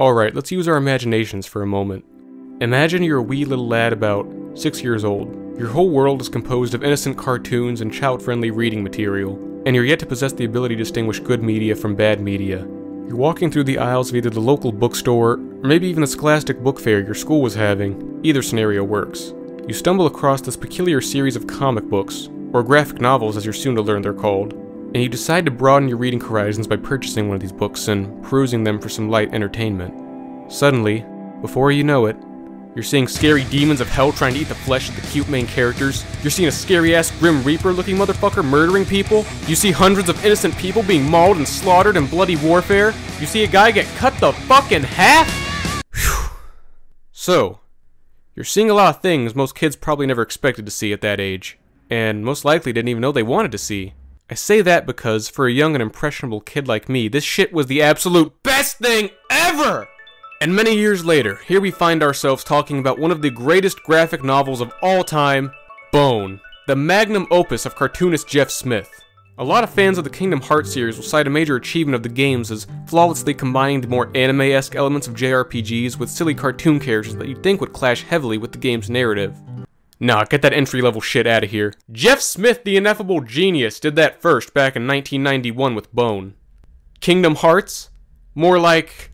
Alright, let's use our imaginations for a moment. Imagine you're a wee little lad about 6 years old. Your whole world is composed of innocent cartoons and child-friendly reading material, and you're yet to possess the ability to distinguish good media from bad media. You're walking through the aisles of either the local bookstore, or maybe even the Scholastic Book Fair your school was having. Either scenario works. You stumble across this peculiar series of comic books, or graphic novels as you're soon to learn they're called, and you decide to broaden your reading horizons by purchasing one of these books and perusing them for some light entertainment. Suddenly, before you know it, you're seeing scary demons of hell trying to eat the flesh of the cute main characters. You're seeing a scary-ass Grim Reaper-looking motherfucker murdering people. You see hundreds of innocent people being mauled and slaughtered in bloody warfare. You see a guy get cut the fuck in half. Whew. So, you're seeing a lot of things most kids probably never expected to see at that age, and most likely didn't even know they wanted to see. I say that because, for a young and impressionable kid like me, this shit was the absolute best thing ever! And many years later, here we find ourselves talking about one of the greatest graphic novels of all time, Bone, the magnum opus of cartoonist Jeff Smith. A lot of fans of the Kingdom Hearts series will cite a major achievement of the games as flawlessly combining the more anime-esque elements of JRPGs with silly cartoon characters that you'd think would clash heavily with the game's narrative. Nah, get that entry-level shit out of here. Jeff Smith, the ineffable genius, did that first back in 1991 with Bone. Kingdom Hearts? More like...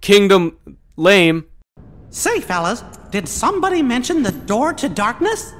Kingdom lame. Say, fellas, did somebody mention the door to darkness?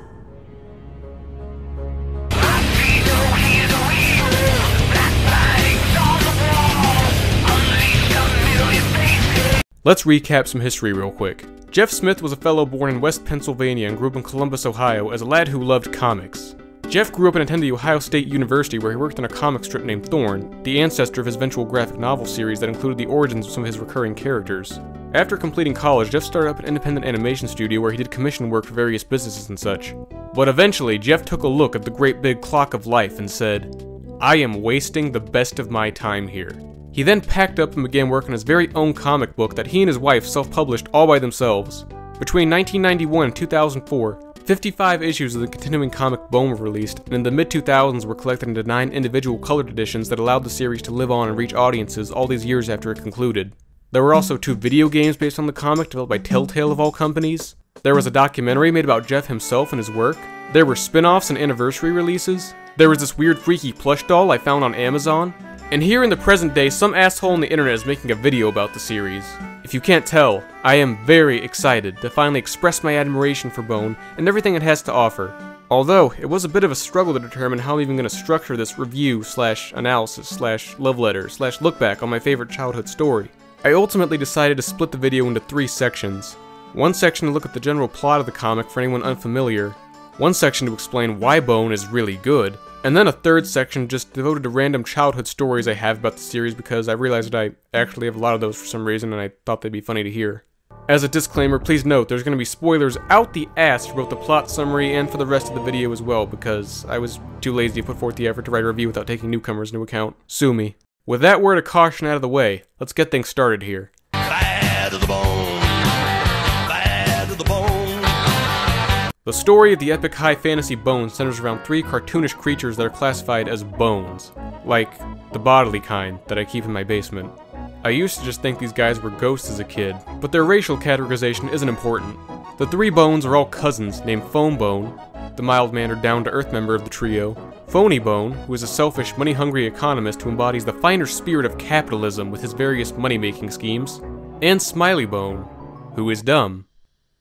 Let's recap some history real quick. Jeff Smith was a fellow born in West Pennsylvania and grew up in Columbus, Ohio as a lad who loved comics. Jeff grew up and attended the Ohio State University, where he worked on a comic strip named Thorn, the ancestor of his eventual graphic novel series that included the origins of some of his recurring characters. After completing college, Jeff started up an independent animation studio where he did commission work for various businesses and such. But eventually, Jeff took a look at the great big clock of life and said, "I am wasting the best of my time here." He then packed up and began working on his very own comic book that he and his wife self-published all by themselves. Between 1991 and 2004, 55 issues of the continuing comic Bone were released, and in the mid-2000s were collected into 9 individual colored editions that allowed the series to live on and reach audiences all these years after it concluded. There were also 2 video games based on the comic developed by Telltale of all companies. There was a documentary made about Jeff himself and his work. There were spin-offs and anniversary releases. There was this weird freaky plush doll I found on Amazon. And here in the present day, some asshole on the internet is making a video about the series. If you can't tell, I am very excited to finally express my admiration for Bone and everything it has to offer. Although, it was a bit of a struggle to determine how I'm even going to structure this review slash analysis slash love letter slash look back on my favorite childhood story. I ultimately decided to split the video into 3 sections. One section to look at the general plot of the comic for anyone unfamiliar, one section to explain why Bone is really good, and then a third section just devoted to random childhood stories I have about the series because I realized that I actually have a lot of those for some reason and I thought they'd be funny to hear. As a disclaimer, please note there's going to be spoilers out the ass for both the plot summary and for the rest of the video as well because I was too lazy to put forth the effort to write a review without taking newcomers into account. Sue me. With that word of caution out of the way, let's get things started here. Bad of the Bone. Bad of the Bone. The story of the epic high fantasy Bone centers around 3 cartoonish creatures that are classified as bones, like the bodily kind that I keep in my basement. I used to just think these guys were ghosts as a kid, but their racial categorization isn't important. The 3 bones are all cousins named Fone Bone, the mild-mannered down-to-earth member of the trio, Phoney Bone, who is a selfish, money-hungry economist who embodies the finer spirit of capitalism with his various money-making schemes, and Smiley Bone, who is dumb,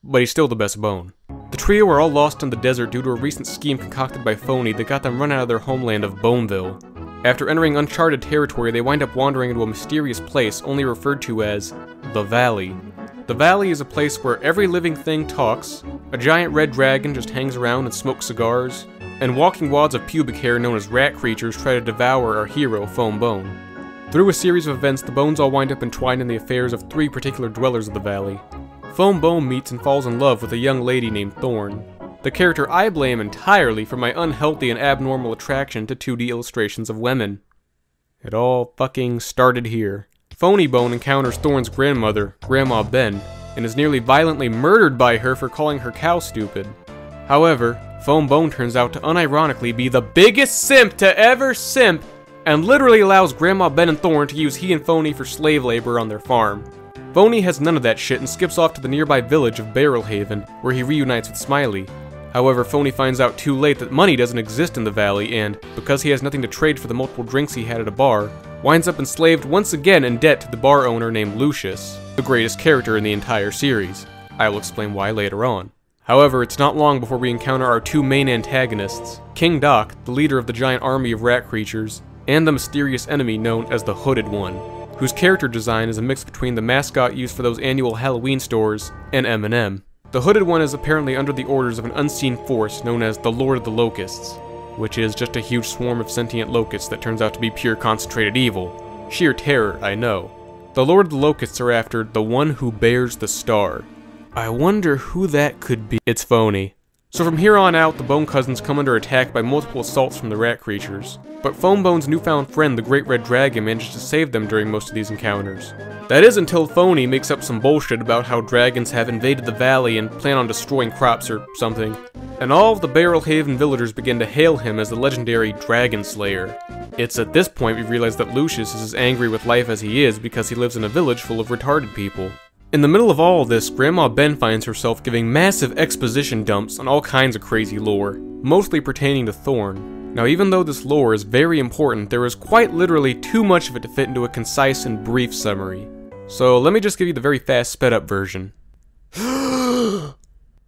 but he's still the best bone. The trio are all lost in the desert due to a recent scheme concocted by Phoney that got them run out of their homeland of Boneville. After entering uncharted territory, they wind up wandering into a mysterious place only referred to as the Valley. The Valley is a place where every living thing talks, a giant red dragon just hangs around and smokes cigars, and walking wads of pubic hair known as rat creatures try to devour our hero, Fone Bone. Through a series of events, the bones all wind up entwined in the affairs of 3 particular dwellers of the Valley. Fone Bone meets and falls in love with a young lady named Thorn, the character I blame entirely for my unhealthy and abnormal attraction to 2D illustrations of women. It all fucking started here. Phoney Bone encounters Thorn's grandmother, Grandma Ben, and is nearly violently murdered by her for calling her cow stupid. However, Fone Bone turns out to unironically be the biggest simp to ever simp and literally allows Grandma Ben and Thorn to use he and Phoney for slave labor on their farm. Phoney has none of that shit and skips off to the nearby village of Barrelhaven, where he reunites with Smiley. However, Phoney finds out too late that money doesn't exist in the valley and, because he has nothing to trade for the multiple drinks he had at a bar, winds up enslaved once again in debt to the bar owner named Lucius, the greatest character in the entire series. I will explain why later on. However, it's not long before we encounter our two main antagonists, Kingdok, the leader of the giant army of rat creatures, and the mysterious enemy known as the Hooded One, whose character design is a mix between the mascot used for those annual Halloween stores and M&M. The Hooded One is apparently under the orders of an unseen force known as the Lord of the Locusts, which is just a huge swarm of sentient locusts that turns out to be pure concentrated evil. Sheer terror, I know. The Lord of the Locusts are after the one who bears the star. I wonder who that could be. It's Phoney. So from here on out, the Bone Cousins come under attack by multiple assaults from the rat creatures, but Fone Bone's newfound friend the Great Red Dragon manages to save them during most of these encounters. That is until Phoney makes up some bullshit about how dragons have invaded the valley and plan on destroying crops or something, and all of the Barrelhaven villagers begin to hail him as the legendary Dragon Slayer. It's at this point we realize that Lucius is as angry with life as he is because he lives in a village full of retarded people. In the middle of all this, Grandma Ben finds herself giving massive exposition dumps on all kinds of crazy lore, mostly pertaining to Thorn. Now, even though this lore is very important, there is quite literally too much of it to fit into a concise and brief summary. So let me just give you the very fast, sped-up version.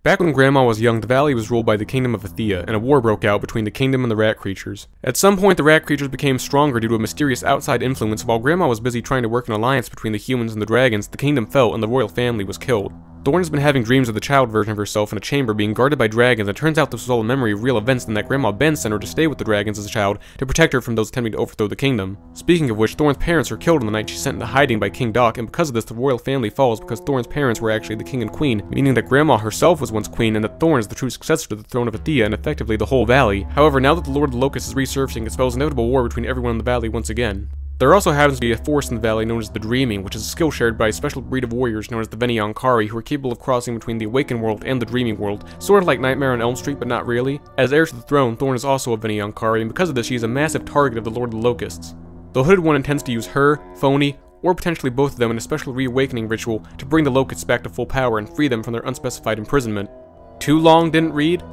Back when Grandma was young, the valley was ruled by the Kingdom of Atheia, and a war broke out between the Kingdom and the rat creatures. At some point, the rat creatures became stronger due to a mysterious outside influence. While Grandma was busy trying to work an alliance between the humans and the dragons, the Kingdom fell and the royal family was killed. Thorn has been having dreams of the child version of herself in a chamber being guarded by dragons, and it turns out this was all a memory of real events and that Grandma Ben sent her to stay with the dragons as a child to protect her from those attempting to overthrow the kingdom. Speaking of which, Thorn's parents are killed on the night she sent into hiding by Kingdok, and because of this the royal family falls because Thorn's parents were actually the king and queen, meaning that Grandma herself was once queen and that Thorn is the true successor to the throne of Atheia and effectively the whole valley. However, now that the Lord of the Locusts is resurfacing, it spells inevitable war between everyone in the valley once again. There also happens to be a force in the valley known as the Dreaming, which is a skill shared by a special breed of warriors known as the Vanyankari, who are capable of crossing between the Awakened World and the Dreaming World, sort of like Nightmare on Elm Street, but not really. As heir to the throne, Thorn is also a Vanyankari, and because of this she is a massive target of the Lord of the Locusts. The Hooded One intends to use her, Phoney, or potentially both of them in a special reawakening ritual to bring the locusts back to full power and free them from their unspecified imprisonment. Too long didn't read?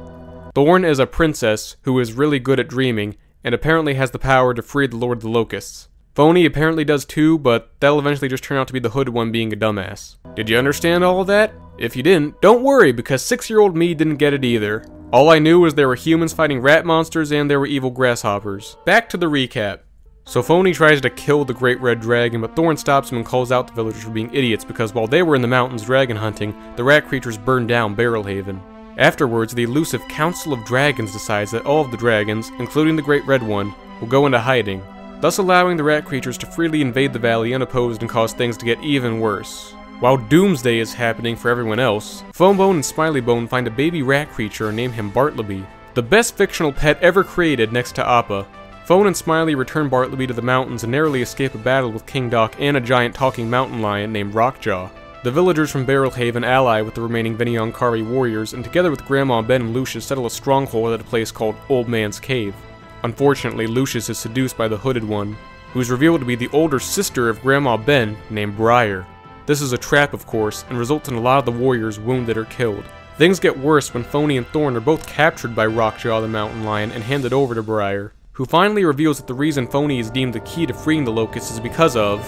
Thorn is a princess who is really good at dreaming, and apparently has the power to free the Lord of the Locusts. Phoney apparently does too, but that'll eventually just turn out to be the Hooded One being a dumbass. Did you understand all of that? If you didn't, don't worry, because 6-year-old me didn't get it either. All I knew was there were humans fighting rat monsters and there were evil grasshoppers. Back to the recap. So Phoney tries to kill the Great Red Dragon, but Thorn stops him and calls out the villagers for being idiots because while they were in the mountains dragon hunting, the rat creatures burned down Barrelhaven. Afterwards, the elusive Council of Dragons decides that all of the dragons, including the Great Red One, will go into hiding, thus allowing the rat creatures to freely invade the valley unopposed and cause things to get even worse. While doomsday is happening for everyone else, Fone Bone and Smiley Bone find a baby rat creature and name him Bartleby, the best fictional pet ever created next to Appa. Fone and Smiley return Bartleby to the mountains and narrowly escape a battle with Kingdok and a giant talking mountain lion named Rockjaw. The villagers from Barrelhaven ally with the remaining Vanyankari warriors, and together with Grandma Ben and Lucius settle a stronghold at a place called Old Man's Cave. Unfortunately, Lucius is seduced by the Hooded One, who is revealed to be the older sister of Grandma Ben named Briar. This is a trap, of course, and results in a lot of the warriors wounded or killed. Things get worse when Phoney and Thorn are both captured by Rockjaw the Mountain Lion and handed over to Briar, who finally reveals that the reason Phoney is deemed the key to freeing the locusts is because of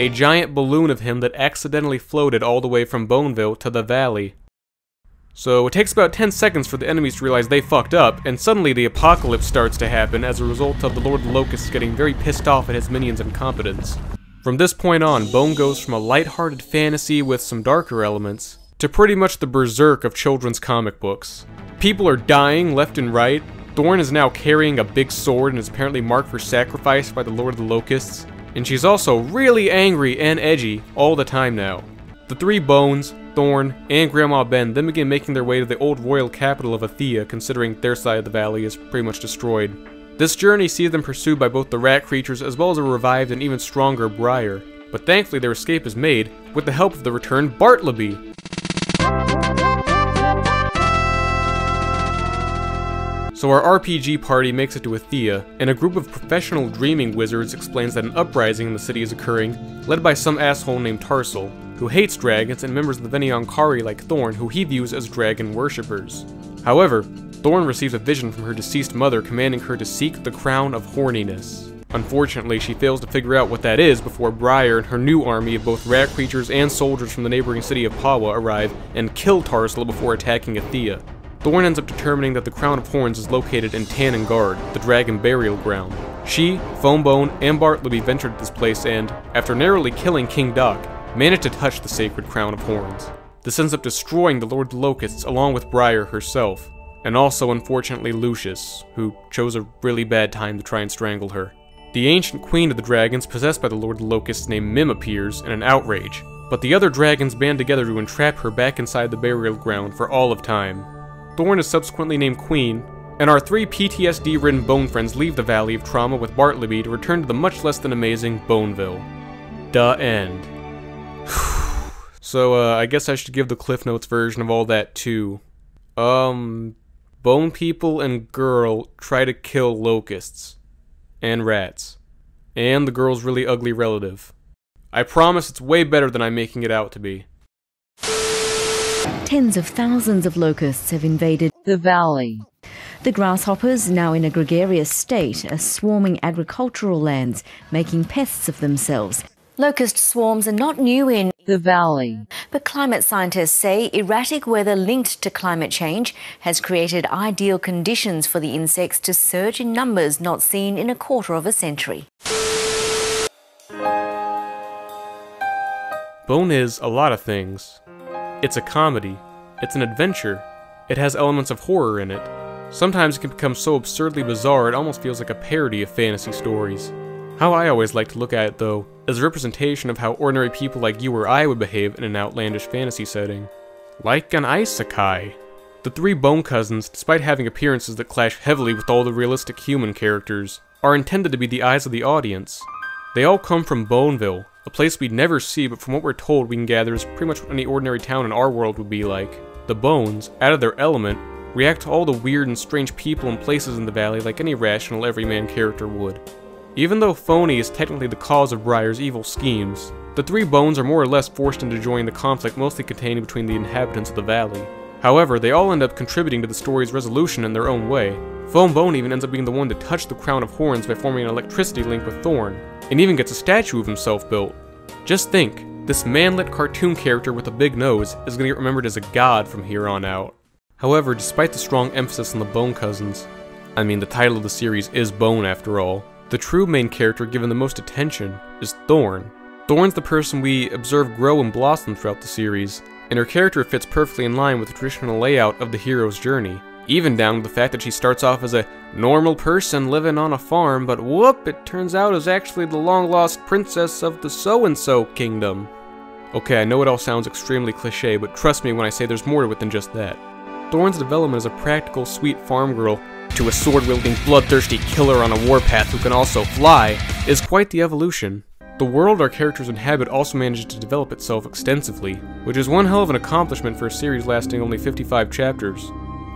a giant balloon of him that accidentally floated all the way from Boneville to the valley. So it takes about 10 seconds for the enemies to realize they fucked up, and suddenly the apocalypse starts to happen as a result of the Lord of the Locusts getting very pissed off at his minions' incompetence. From this point on, Bone goes from a lighthearted fantasy with some darker elements to pretty much the Berserk of children's comic books. People are dying left and right, Thorn is now carrying a big sword and is apparently marked for sacrifice by the Lord of the Locusts, and she's also really angry and edgy all the time now. The three Bones, Thorn, and Grandma Ben then begin making their way to the old royal capital of Atheia, considering their side of the valley is pretty much destroyed. This journey sees them pursued by both the rat creatures as well as a revived and even stronger Briar, but thankfully their escape is made with the help of the returned Bartleby. So our RPG party makes it to Atheia, and a group of professional dreaming wizards explains that an uprising in the city is occurring, led by some asshole named Tarsil, who hates dragons and members of the Vanyankari like Thorn, who he views as dragon worshippers. However, Thorn receives a vision from her deceased mother commanding her to seek the crown of horniness. Unfortunately, she fails to figure out what that is before Briar and her new army of both rat creatures and soldiers from the neighboring city of Pawa arrive and kill Tarsil before attacking Atheia. Thorn ends up determining that the crown of horns is located in Tanen Gard, the dragon burial ground. She, Fone Bone, and Bartleby ventured this place and, after narrowly killing Kingdok, managed to touch the sacred crown of horns. This ends up destroying the Lord of the Locusts along with Briar herself, and also unfortunately Lucius, who chose a really bad time to try and strangle her. The ancient queen of the dragons, possessed by the Lord of the Locusts named Mim, appears in an outrage, but the other dragons band together to entrap her back inside the burial ground for all of time. Thorn is subsequently named queen, and our three PTSD-ridden bone friends leave the Valley of Trauma with Bartleby to return to the much less than amazing Boneville. The end. So, I guess I should give the Cliff Notes version of all that too. Bone people and girl try to kill locusts. And rats. And the girl's really ugly relative. I promise it's way better than I'm making it out to be. Tens of thousands of locusts have invaded the valley. The grasshoppers, now in a gregarious state, are swarming agricultural lands, making pests of themselves. Locust swarms are not new in the valley, but climate scientists say erratic weather linked to climate change has created ideal conditions for the insects to surge in numbers not seen in a quarter of a century. Bone is a lot of things. It's a comedy, it's an adventure, it has elements of horror in it. Sometimes it can become so absurdly bizarre it almost feels like a parody of fantasy stories. How I always like to look at it, though, is a representation of how ordinary people like you or I would behave in an outlandish fantasy setting. Like an isekai. The three Bone cousins, despite having appearances that clash heavily with all the realistic human characters, are intended to be the eyes of the audience. They all come from Boneville, a place we'd never see, but from what we're told we can gather is pretty much what any ordinary town in our world would be like. The Bones, out of their element, react to all the weird and strange people and places in the valley like any rational everyman character would. Even though Phoney is technically the cause of Briar's evil schemes, the three Bones are more or less forced into joining the conflict mostly contained between the inhabitants of the valley. However, they all end up contributing to the story's resolution in their own way. Fone Bone even ends up being the one to touch the crown of horns by forming an electricity link with Thorn, and even gets a statue of himself built. Just think, this man-lit cartoon character with a big nose is going to get remembered as a god from here on out. However, despite the strong emphasis on the Bone cousins, I mean the title of the series is Bone after all, the true main character given the most attention is Thorn. Thorn's the person we observe grow and blossom throughout the series, and her character fits perfectly in line with the traditional layout of the hero's journey, even down to the fact that she starts off as a normal person living on a farm, but whoop, it turns out is actually the long-lost princess of the so-and-so kingdom. Okay, I know it all sounds extremely cliché, but trust me when I say there's more to it than just that. Thorn's development as a practical, sweet farm girl to a sword-wielding, bloodthirsty killer on a warpath who can also fly, is quite the evolution. The world our characters inhabit also manages to develop itself extensively, which is one hell of an accomplishment for a series lasting only 55 chapters.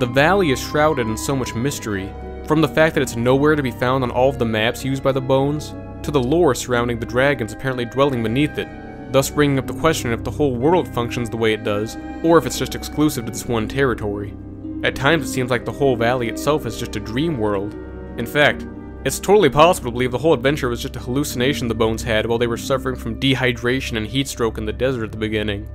The valley is shrouded in so much mystery, from the fact that it's nowhere to be found on all of the maps used by the Bones, to the lore surrounding the dragons apparently dwelling beneath it, thus bringing up the question if the whole world functions the way it does, or if it's just exclusive to this one territory. At times it seems like the whole valley itself is just a dream world. In fact, it's totally possible to believe the whole adventure was just a hallucination the Bones had while they were suffering from dehydration and heat stroke in the desert at the beginning.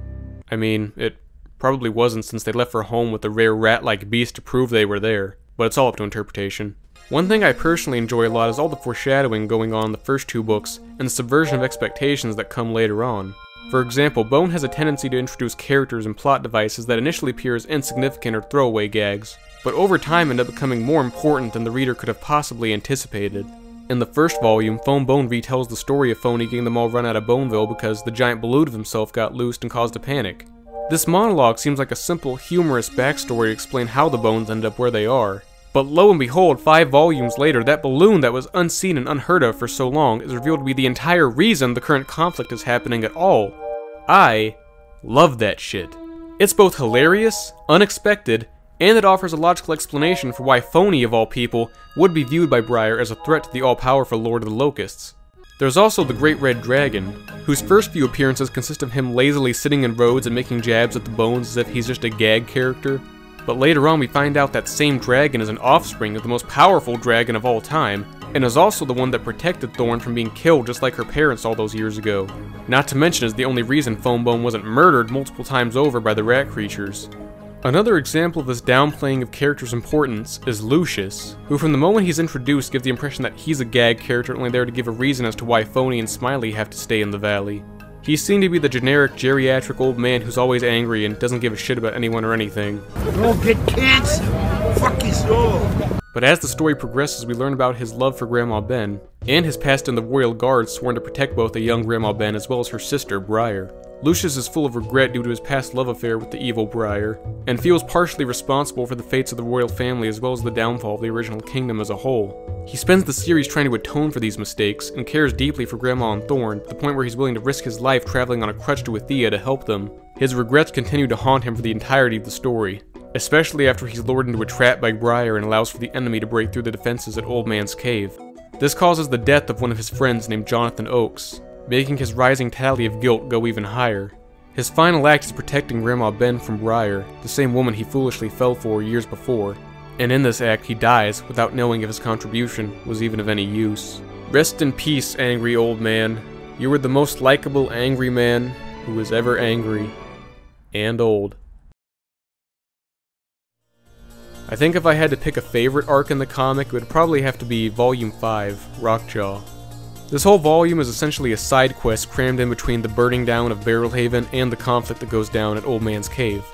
I mean, it probably wasn't, since they left for home with a rare rat-like beast to prove they were there, but it's all up to interpretation. One thing I personally enjoy a lot is all the foreshadowing going on in the first two books and the subversion of expectations that come later on. For example, Bone has a tendency to introduce characters and plot devices that initially appear as insignificant or throwaway gags, but over time end up becoming more important than the reader could have possibly anticipated. In the first volume, Fone Bone retells the story of Phoney getting them all run out of Boneville because the giant balloon of himself got loosed and caused a panic. This monologue seems like a simple, humorous backstory to explain how the Bones end up where they are. But lo and behold, 5 volumes later, that balloon that was unseen and unheard of for so long is revealed to be the entire reason the current conflict is happening at all. I love that shit. It's both hilarious, unexpected, and it offers a logical explanation for why Phoney, of all people, would be viewed by Briar as a threat to the all-powerful Lord of the Locusts. There's also the Great Red Dragon, whose first few appearances consist of him lazily sitting in roads and making jabs at the bones as if he's just a gag character, but later on we find out that same dragon is an offspring of the most powerful dragon of all time, and is also the one that protected Thorn from being killed just like her parents all those years ago. Not to mention is the only reason Fone Bone wasn't murdered multiple times over by the rat creatures. Another example of this downplaying of characters' importance is Lucius, who from the moment he's introduced gives the impression that he's a gag character only there to give a reason as to why Phoney and Smiley have to stay in the valley. He's seen to be the generic geriatric old man who's always angry and doesn't give a shit about anyone or anything. Don't get cancer! Fuck his soul! But as the story progresses, we learn about his love for Grandma Ben, and his past in the Royal Guard sworn to protect both a young Grandma Ben as well as her sister, Briar. Lucius is full of regret due to his past love affair with the evil Briar, and feels partially responsible for the fates of the royal family as well as the downfall of the original kingdom as a whole. He spends the series trying to atone for these mistakes, and cares deeply for Grandma and Thorn, to the point where he's willing to risk his life traveling on a crutch to Atheia to help them. His regrets continue to haunt him for the entirety of the story, especially after he's lured into a trap by Briar and allows for the enemy to break through the defenses at Old Man's Cave. This causes the death of one of his friends named Jonathan Oakes, making his rising tally of guilt go even higher. His final act is protecting Grandma Ben from Briar, the same woman he foolishly fell for years before, and in this act he dies without knowing if his contribution was even of any use. Rest in peace, angry old man. You were the most likable angry man who was ever angry and old. I think if I had to pick a favorite arc in the comic, it would probably have to be Volume 5, Rockjaw. This whole volume is essentially a side quest crammed in between the burning down of Barrelhaven and the conflict that goes down at Old Man's Cave.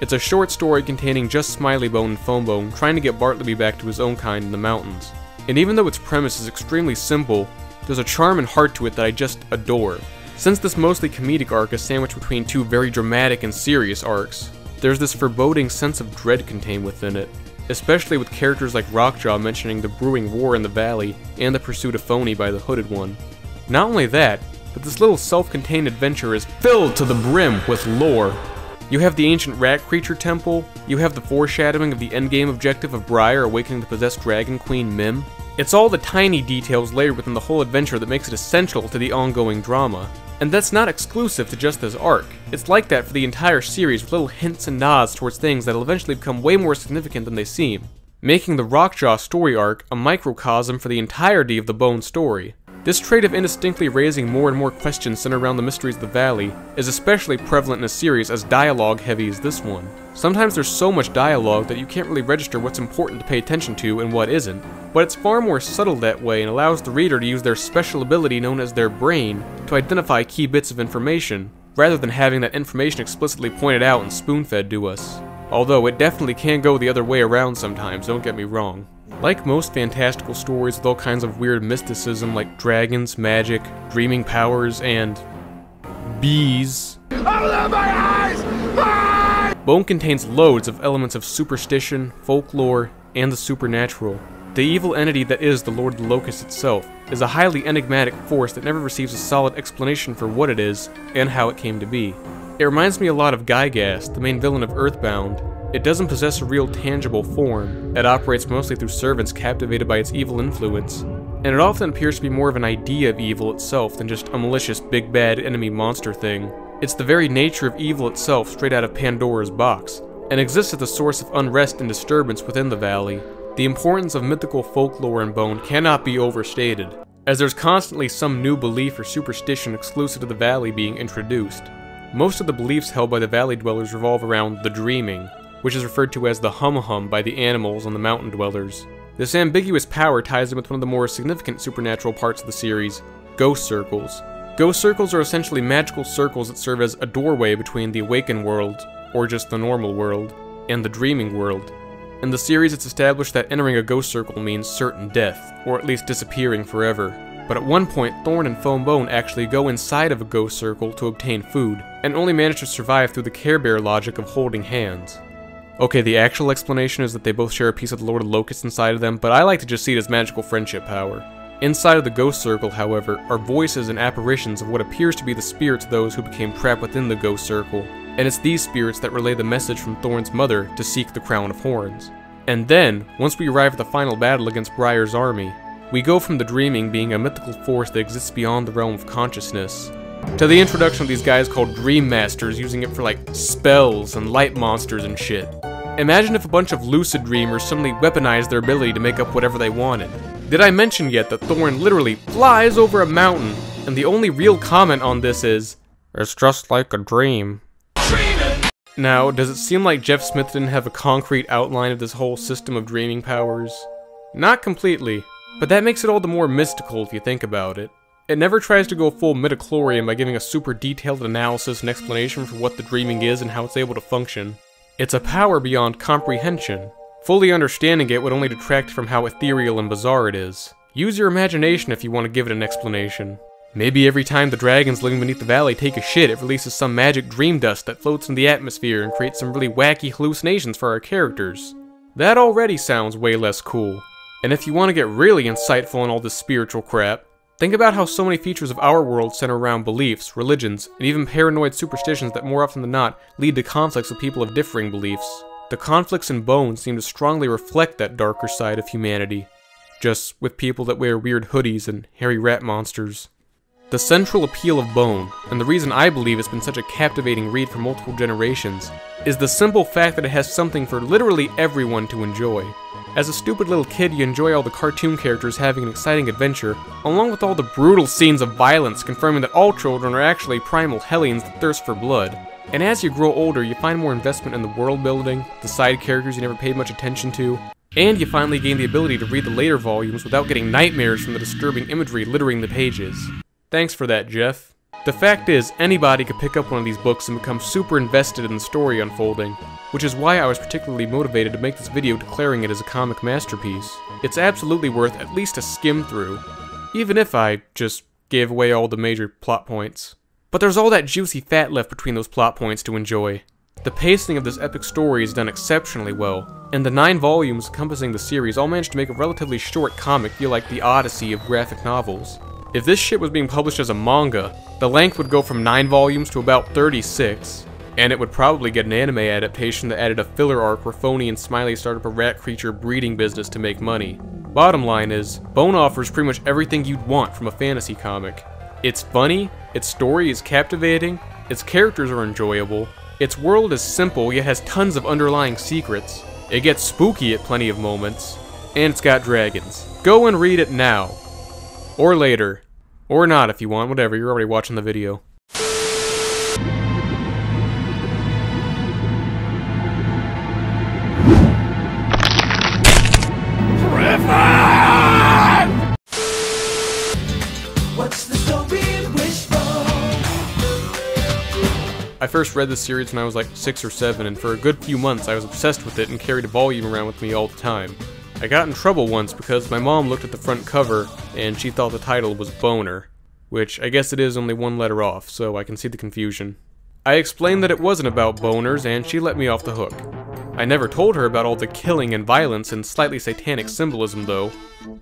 It's a short story containing just Smiley Bone and Fone Bone trying to get Bartleby back to his own kind in the mountains. And even though its premise is extremely simple, there's a charm and heart to it that I just adore. Since this mostly comedic arc is sandwiched between two very dramatic and serious arcs, there's this foreboding sense of dread contained within it, especially with characters like Rockjaw mentioning the brewing war in the valley and the pursuit of Phoney by the Hooded One. Not only that, but this little self-contained adventure is filled to the brim with lore. You have the ancient rat creature temple, you have the foreshadowing of the endgame objective of Briar awakening the possessed dragon queen Mim. It's all the tiny details layered within the whole adventure that makes it essential to the ongoing drama. And that's not exclusive to just this arc. It's like that for the entire series with little hints and nods towards things that'll eventually become way more significant than they seem, making the Rockjaw story arc a microcosm for the entirety of the Bone story. This trait of indistinctly raising more and more questions centered around the mysteries of the valley is especially prevalent in a series as dialogue heavy as this one. Sometimes there's so much dialogue that you can't really register what's important to pay attention to and what isn't, but it's far more subtle that way and allows the reader to use their special ability known as their brain to identify key bits of information, rather than having that information explicitly pointed out and spoon-fed to us. Although it definitely can go the other way around sometimes, don't get me wrong. Like most fantastical stories with all kinds of weird mysticism like dragons, magic, dreaming powers, and bees, Bone contains loads of elements of superstition, folklore, and the supernatural. The evil entity that is the Lord of the Locusts itself is a highly enigmatic force that never receives a solid explanation for what it is and how it came to be. It reminds me a lot of Gygas, the main villain of Earthbound. It doesn't possess a real tangible form, it operates mostly through servants captivated by its evil influence, and it often appears to be more of an idea of evil itself than just a malicious big bad enemy monster thing. It's the very nature of evil itself straight out of Pandora's box, and exists as the source of unrest and disturbance within the valley. The importance of mythical folklore in Bone cannot be overstated, as there's constantly some new belief or superstition exclusive to the valley being introduced. Most of the beliefs held by the valley dwellers revolve around the Dreaming, which is referred to as the hum-hum by the animals and the mountain dwellers. This ambiguous power ties in with one of the more significant supernatural parts of the series, Ghost Circles. Ghost Circles are essentially magical circles that serve as a doorway between the awakened world, or just the normal world, and the dreaming world. In the series, it's established that entering a Ghost Circle means certain death, or at least disappearing forever. But at one point, Thorn and Fone Bone actually go inside of a Ghost Circle to obtain food, and only manage to survive through the Care Bear logic of holding hands. Okay, the actual explanation is that they both share a piece of the Lord of the Locusts inside of them, but I like to just see it as magical friendship power. Inside of the Ghost Circle, however, are voices and apparitions of what appears to be the spirits of those who became trapped within the Ghost Circle, and it's these spirits that relay the message from Thorn's mother to seek the Crown of Horns. And then, once we arrive at the final battle against Briar's army, we go from the Dreaming being a mythical force that exists beyond the realm of consciousness, to the introduction of these guys called Dream Masters, using it for like spells and light monsters and shit. Imagine if a bunch of lucid dreamers suddenly weaponized their ability to make up whatever they wanted. Did I mention yet that Thorn literally flies over a mountain, and the only real comment on this is, "It's just like a dream." Now, does it seem like Jeff Smith didn't have a concrete outline of this whole system of dreaming powers? Not completely, but that makes it all the more mystical if you think about it. It never tries to go full midichlorian by giving a super detailed analysis and explanation for what the dreaming is and how it's able to function. It's a power beyond comprehension. Fully understanding it would only detract from how ethereal and bizarre it is. Use your imagination if you want to give it an explanation. Maybe every time the dragons living beneath the valley take a shit, it releases some magic dream dust that floats in the atmosphere and creates some really wacky hallucinations for our characters. That already sounds way less cool. And if you want to get really insightful on all this spiritual crap, think about how so many features of our world center around beliefs, religions, and even paranoid superstitions that more often than not lead to conflicts with people of differing beliefs. The conflicts in Bone seem to strongly reflect that darker side of humanity, just with people that wear weird hoodies and hairy rat monsters. The central appeal of Bone, and the reason I believe it's been such a captivating read for multiple generations, is the simple fact that it has something for literally everyone to enjoy. As a stupid little kid, you enjoy all the cartoon characters having an exciting adventure, along with all the brutal scenes of violence confirming that all children are actually primal hellions that thirst for blood. And as you grow older, you find more investment in the world building, the side characters you never paid much attention to, and you finally gain the ability to read the later volumes without getting nightmares from the disturbing imagery littering the pages. Thanks for that, Jeff. The fact is, anybody could pick up one of these books and become super invested in the story unfolding, which is why I was particularly motivated to make this video declaring it as a comic masterpiece. It's absolutely worth at least a skim through, even if I just gave away all the major plot points. But there's all that juicy fat left between those plot points to enjoy. The pacing of this epic story is done exceptionally well, and the 9 volumes encompassing the series all managed to make a relatively short comic feel like the Odyssey of graphic novels. If this shit was being published as a manga, the length would go from 9 volumes to about 36, and it would probably get an anime adaptation that added a filler arc where Phoney and Smiley start up a rat creature breeding business to make money. Bottom line is, Bone offers pretty much everything you'd want from a fantasy comic. It's funny, its story is captivating, its characters are enjoyable, its world is simple yet has tons of underlying secrets, it gets spooky at plenty of moments, and it's got dragons. Go and read it now. Or later. Or not if you want, whatever, you're already watching the video. What's the story you wish for? I first read this series when I was like 6 or 7, and for a good few months I was obsessed with it and carried a volume around with me all the time. I got in trouble once because my mom looked at the front cover and she thought the title was Boner, which I guess it is only one letter off, so I can see the confusion. I explained that it wasn't about boners and she let me off the hook. I never told her about all the killing and violence and slightly satanic symbolism though,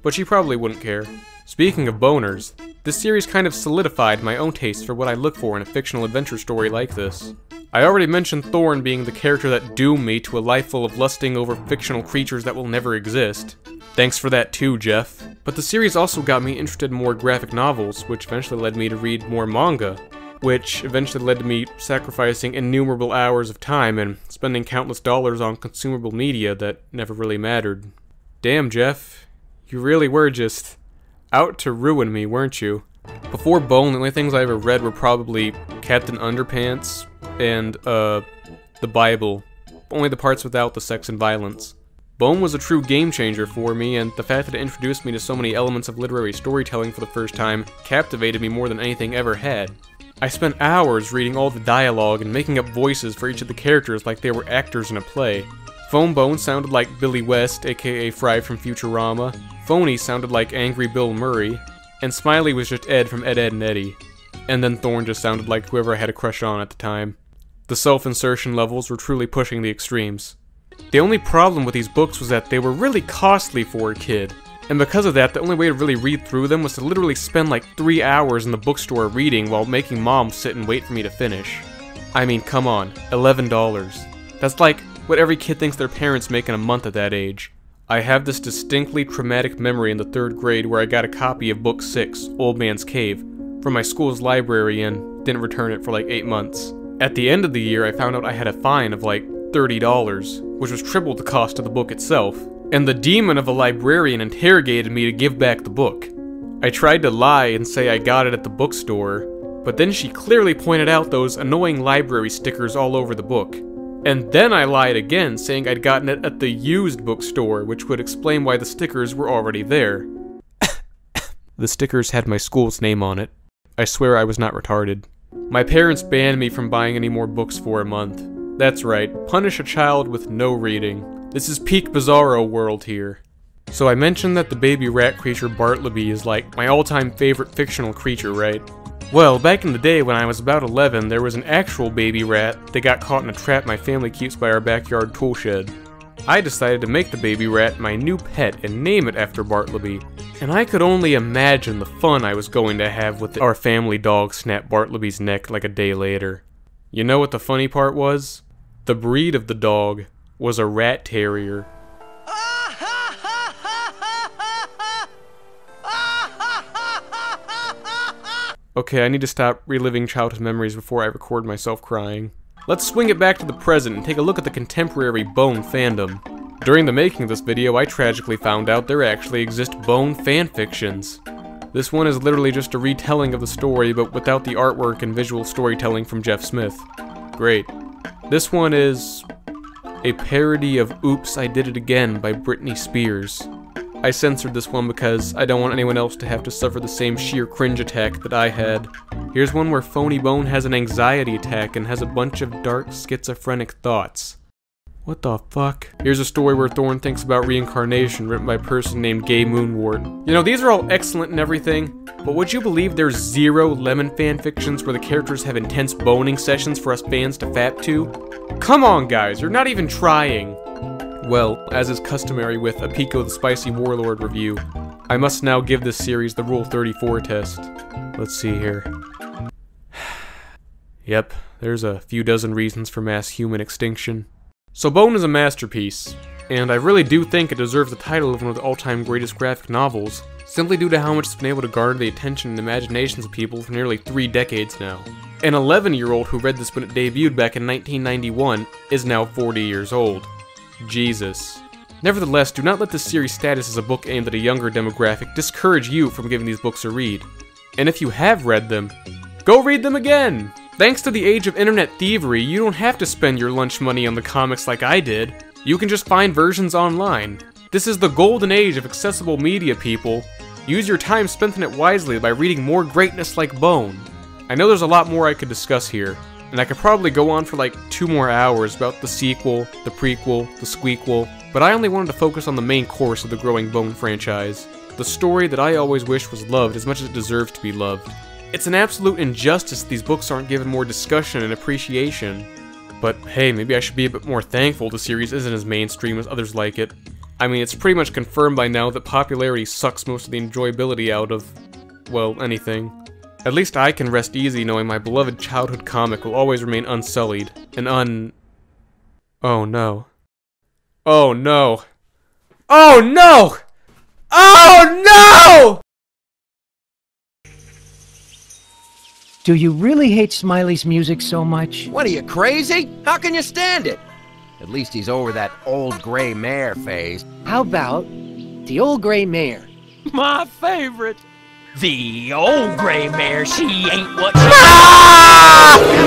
but she probably wouldn't care. Speaking of boners, this series kind of solidified my own taste for what I look for in a fictional adventure story like this. I already mentioned Thorn being the character that doomed me to a life full of lusting over fictional creatures that will never exist. Thanks for that too, Jeff. But the series also got me interested in more graphic novels, which eventually led me to read more manga, which eventually led to me sacrificing innumerable hours of time and spending countless dollars on consumable media that never really mattered. Damn, Jeff. You really were just out to ruin me, weren't you? Before Bone, the only things I ever read were probably Captain Underpants, and, the Bible. Only the parts without the sex and violence. Bone was a true game changer for me, and the fact that it introduced me to so many elements of literary storytelling for the first time captivated me more than anything ever had. I spent hours reading all the dialogue and making up voices for each of the characters like they were actors in a play. Fone Bone sounded like Billy West, aka Fry from Futurama. Phoney sounded like Angry Bill Murray. And Smiley was just Ed from Ed, Edd n Eddy. And then Thorn just sounded like whoever I had a crush on at the time. The self-insertion levels were truly pushing the extremes. The only problem with these books was that they were really costly for a kid, and because of that, the only way to really read through them was to literally spend like 3 hours in the bookstore reading while making mom sit and wait for me to finish. I mean, come on, $11. That's like what every kid thinks their parents make in a month at that age. I have this distinctly traumatic memory in the 3rd grade where I got a copy of Book 6, Old Man's Cave, from my school's library and didn't return it for like 8 months. At the end of the year, I found out I had a fine of like $30, which was triple the cost of the book itself, and the demon of a librarian interrogated me to give back the book. I tried to lie and say I got it at the bookstore, but then she clearly pointed out those annoying library stickers all over the book. And then I lied again, saying I'd gotten it at the used bookstore, which would explain why the stickers were already there. The stickers had my school's name on it. I swear I was not retarded. My parents banned me from buying any more books for a month. That's right, punish a child with no reading. This is peak Bizarro world here. So I mentioned that the baby rat creature Bartleby is like my all-time favorite fictional creature, right? Well, back in the day when I was about 11, there was an actual baby rat that got caught in a trap my family keeps by our backyard tool shed. I decided to make the baby rat my new pet and name it after Bartleby, and I could only imagine the fun I was going to have with our family dog snap Bartleby's neck like a day later. You know what the funny part was? The breed of the dog was a rat terrier. Okay, I need to stop reliving childhood memories before I record myself crying. Let's swing it back to the present and take a look at the contemporary Bone fandom. During the making of this video, I tragically found out there actually exist Bone fanfictions. This one is literally just a retelling of the story, but without the artwork and visual storytelling from Jeff Smith. Great. This one is a parody of Oops, I Did It Again by Britney Spears. I censored this one because I don't want anyone else to have to suffer the same sheer cringe attack that I had. Here's one where Phoney Bone has an anxiety attack and has a bunch of dark schizophrenic thoughts. What the fuck? Here's a story where Thorn thinks about reincarnation, written by a person named Gay Moonward. You know, these are all excellent and everything, but would you believe there's 0 Lemon fanfictions where the characters have intense boning sessions for us fans to fap to? Come on guys, you're not even trying! Well, as is customary with a Pico the Spicy Warlord review, I must now give this series the Rule 34 test. Let's see here. Yep, there's a few dozen reasons for mass human extinction. So Bone is a masterpiece, and I really do think it deserves the title of one of the all-time greatest graphic novels, simply due to how much it's been able to garner the attention and imaginations of people for nearly 3 decades now. An 11-year-old who read this when it debuted back in 1991 is now 40 years old. Jesus. Nevertheless, do not let this series' status as a book aimed at a younger demographic discourage you from giving these books a read. And if you have read them, go read them again! Thanks to the age of internet thievery, you don't have to spend your lunch money on the comics like I did. You can just find versions online. This is the golden age of accessible media, people. Use your time spent in it wisely by reading more greatness like Bone. I know there's a lot more I could discuss here. And I could probably go on for like 2 more hours about the sequel, the prequel, the squeakquel, but I only wanted to focus on the main course of the growing Bone franchise. The story that I always wished was loved as much as it deserves to be loved. It's an absolute injustice that these books aren't given more discussion and appreciation. But hey, maybe I should be a bit more thankful the series isn't as mainstream as others like it. I mean, it's pretty much confirmed by now that popularity sucks most of the enjoyability out of, well, anything. At least I can rest easy knowing my beloved childhood comic will always remain unsullied, and Oh no. Oh no. Oh no! Oh no! Do you really hate Smiley's music so much? What are you, crazy? How can you stand it? At least he's over that old gray mare phase. How about the old gray mare? My favorite! The old gray mare, she ain't what she